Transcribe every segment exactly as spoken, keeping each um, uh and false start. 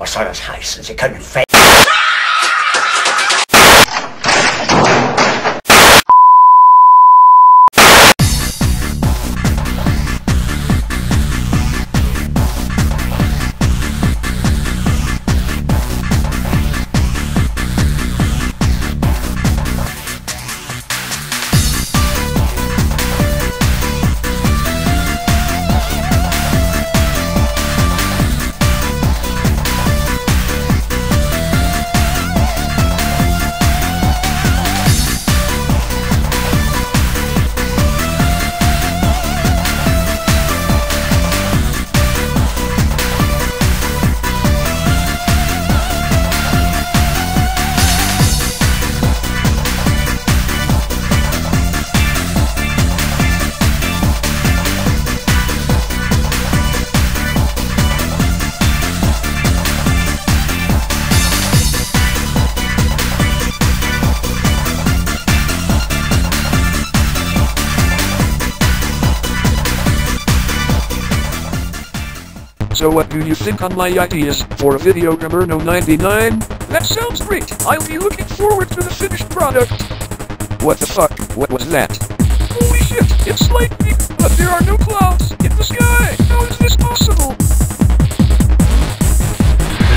Was soll das heißen? Sie können fake. So what do you think on my ideas for Videogrammer no ninety-nine? That sounds great! I'll be looking forward to the finished product! What the fuck? What was that? Holy shit! It's lightning! But there are no clouds in the sky! How is this possible?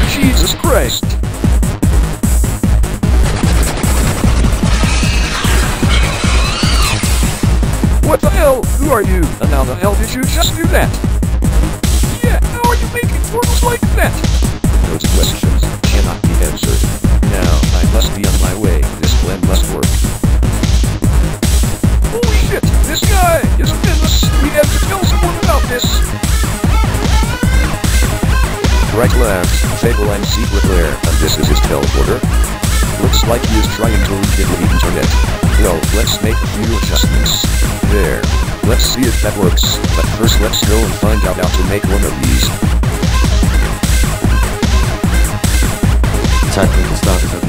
Jesus Christ! What the hell? Who are you? And how the hell did you just do that? Like that. Those questions cannot be answered. Now I must be on my way. This plan must work. Holy shit! This guy is a menace. We have to tell someone about this. Right left, Fegelein secret lair, and this is his teleporter. Looks like he is trying to reach into the internet. Well, let's make a few adjustments. There. Let's see if that works. But first, let's go and find out how to make one of these. Zeitpunkt gestartet hat.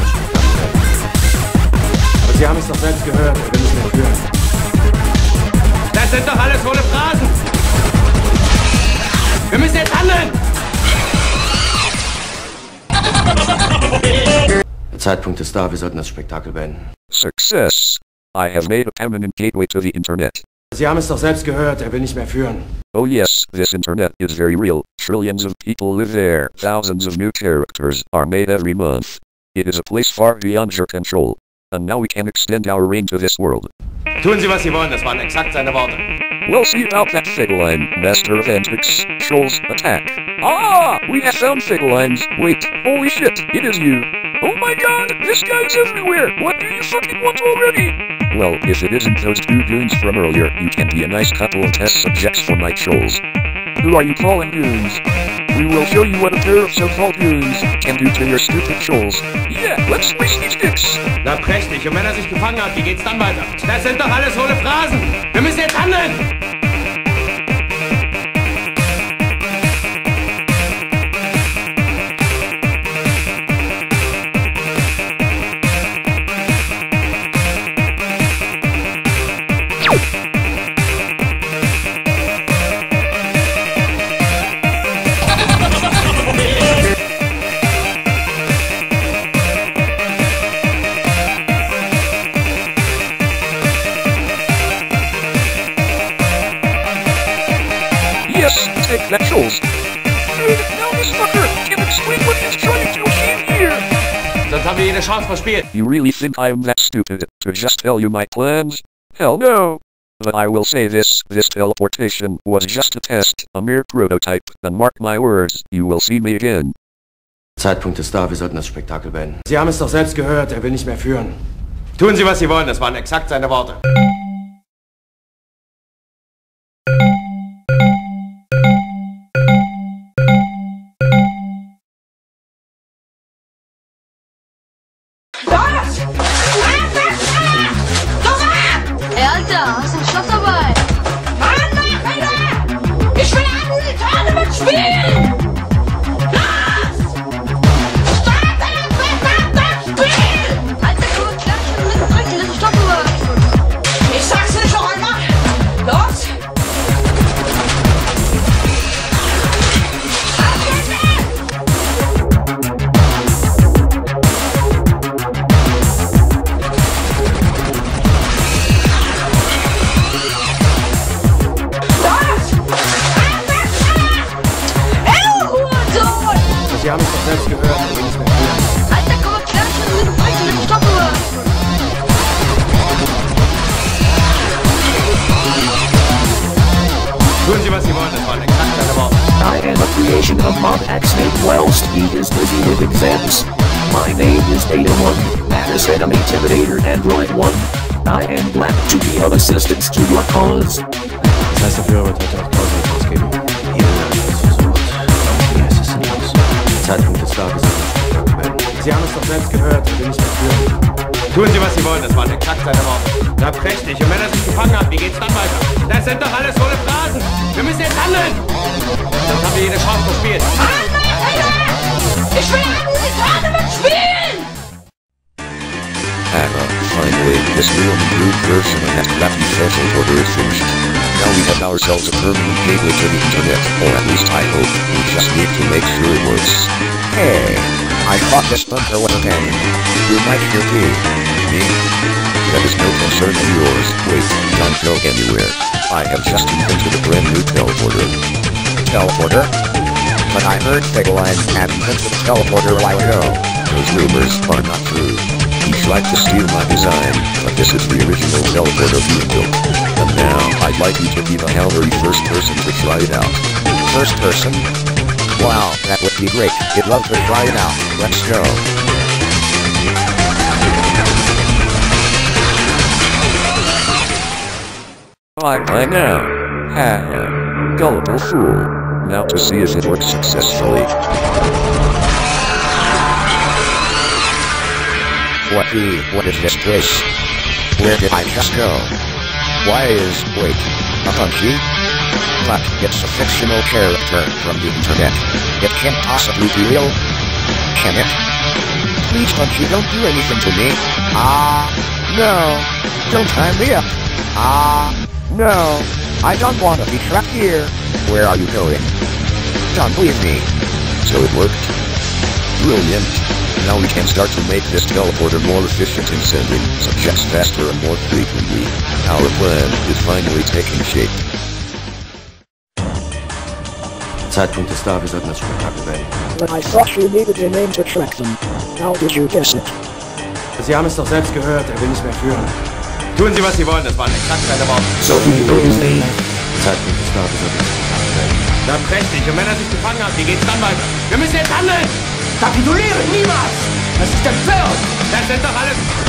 Aber Sie haben es doch selbst gehört, wir müssen es hören. Das sind doch alles hohle Phrasen! Wir müssen jetzt handeln! Der Zeitpunkt ist da, wir sollten das Spektakel beenden. Success! I have made a permanent gateway to the internet. Sie haben es doch selbst gehört, er will nicht mehr führen. Oh yes, this internet is very real. Trillions of people live there. Thousands of new characters are made every month. It is a place far beyond your control. And now we can extend our reign to this world. Tun Sie, was Sie wollen, das waren exakt seine Worte. We'll see about that Fegelein, master of antics. Trolls, attack. Ah, we have found Fegeleins. Wait, holy shit, it is you. Oh my god, this guy's everywhere. What do you fucking want already? Well, if it isn't those two goons from earlier, you can be a nice couple of test subjects for my trolls. Who are you calling goons? We will show you what a pair of so-called goons can do to your stupid trolls. Yeah, let's squish these dicks! Na prächtig, und wenn er sich gefangen hat, wie geht's dann weiter? Das sind doch alles hohle Phrasen! Wir müssen jetzt handeln! Take that, trolls. Dude, now this fucker can explain what he's trying to achieve here. Sonst haben wir jede Chance verspielt. You really think I'm that stupid to just tell you my plans? Hell no. But I will say this, this teleportation was just a test, a mere prototype, and mark my words, you will see me again. Zeitpunkt ist da, wir sollten das Spektakel beenden. Sie haben es doch selbst gehört, er will nicht mehr führen. Tun Sie, was Sie wollen, das waren exakt seine Worte. Da ist ein Schloss dabei. Mann, Alter! Ich will an die Tane mitspielen! Los! Start dein verdammtes Spiel! Alter, gut, klatschen und links drücken, das ist Stopp über. Ich sag's dir schon einmal! Los! Auf geht's! Sie haben es doch selbst gehört. Alter, komm auf Klatschen, wenn du weißt, dass ich stoppe. Tun Sie, was Sie wollen, das war eine Krankheit, aber... I am a creation of Mob X eight whilst he is busy with exams. My name is Data One, that is an Intimidator Android One. I am glad to be of assistance to your cause. Das heißt, der Führer wird heute auf Pause ausgeben. Zeitpunkt des Tages. Sie haben es doch selbst gehört, ich bin nicht dafür. Tun Sie, was Sie wollen, das war eine Kackzeit am Morgen. Na prächtig, und wenn er sich gefangen hat, wie geht's dann weiter? Das sind doch alles hohle Phrasen! Wir müssen jetzt handeln! Sonst haben wir jede Chance verspielt. Ah, nein, Alter! Ich will alle Zitate mit spielen! Anna, finally, this real rude person has left the social order finished. Now we have ourselves a permanent gateway to the internet, or at least I hope. We just need to make sure it works. Hey, I caught this bumper once again. You might hear me. Me? That is no concern of yours. Wait, don't go anywhere. I have just invented a brand new teleporter. Teleporter? But I heard Fegelein had invented a teleporter a while ago. Those rumors are not true. He tried to steal my design, but this is the original teleporter vehicle. And now, I'd like you to be the Hellary first person to try it out. First person? Wow, that would be great. I'd love to try it out. Let's go. Like I know. Ha. Gullible fool. Now to see if it works successfully. What the, what is this place? Where did I just go? Why is, wait, a punchy? But it's a fictional character from the internet. It can't possibly be real. Can it? Please punchy, don't do anything to me. Ah, no. Don't tie me up. Ah, no. I don't want to be trapped here. Where are you going? Don't leave me. So it worked. Brilliant. Now we can start to make this teleporter more efficient in sending subjects faster and more frequently. Our plan is finally taking shape. Zeitpunkt des Tages sollten das Spektakel werden. But I thought you needed a name to track them. How did you guess it? Sie haben es doch selbst gehört, er will nicht mehr führen. Tun Sie, was Sie wollen, das war eine Krankheit, aber... So do you believe me? Zeitpunkt des Tages sollten das Spektakel werden. Na prächtig, und wenn er sich gefangen hat, wie geht's dann weiter? Wir müssen jetzt handeln! Kapitulieren niemals! Das ist der Zirkus! Das sind doch alles...